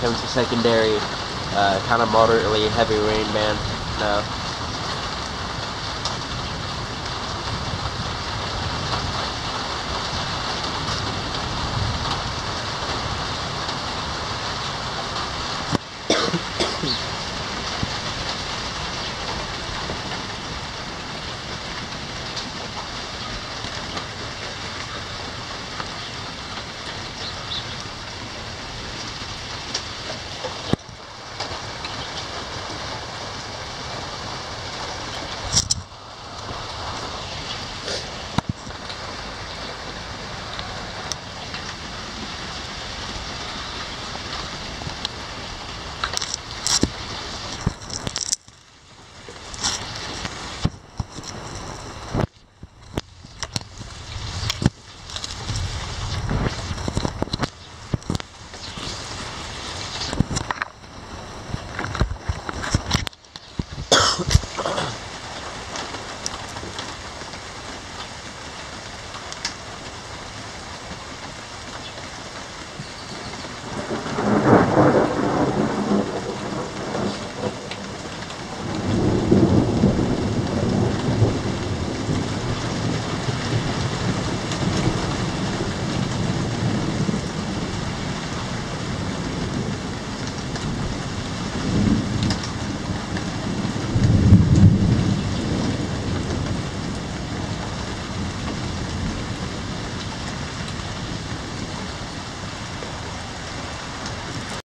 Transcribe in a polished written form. comes to secondary, kind of moderately heavy rain band. No.